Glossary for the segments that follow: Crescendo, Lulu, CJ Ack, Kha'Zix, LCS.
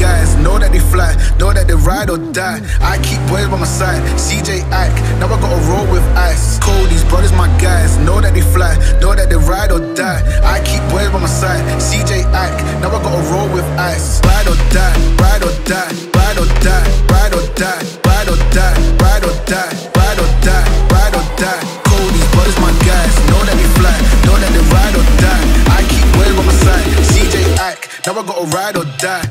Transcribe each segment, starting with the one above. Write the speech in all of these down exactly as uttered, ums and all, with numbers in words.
guys, know that they fly, know that they ride or die. I keep boys by my side, C J Ack, now I gotta roll with ice. Cody's brothers, my guys, know that they fly, know that they ride or die. I keep boys by my side, C J Ack, now I gotta roll with ice. Ride or die, ride or die, ride or die, ride or die, ride or die, ride or die, ride or die, ride or die. Cody's brothers, my guys, know that they fly, know that they ride or die. I keep boys by my side, C J Ack, now I gotta ride or die.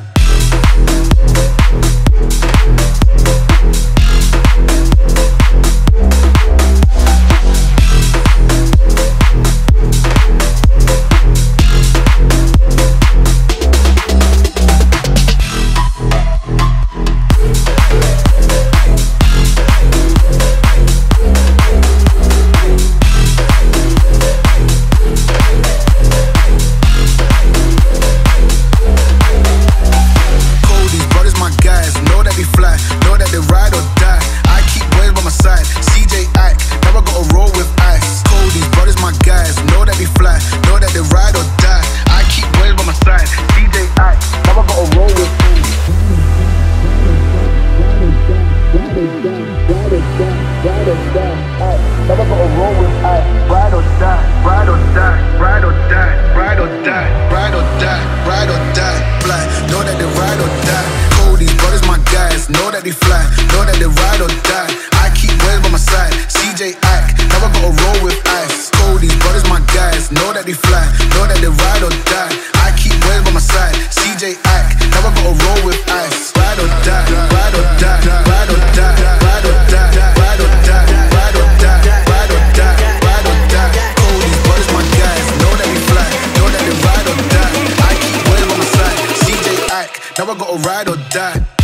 Never gonna roll with I. Ride or die, ride or die, ride or die, ride or die, ride or die, ride or die. Fly, know that they ride or die. Cody's brothers, my guys, know that they fly, know that they ride or die. I keep waves by my side, C J Ack, never gonna roll with ice. Cody's brothers, my guys, know that they fly, know that they ride or die. I keep waves by my side, C J Ack, never gonna roll with ice. Ride or die, ride or die, ride or die, ride or die, ride or die. Now I gotta ride or die.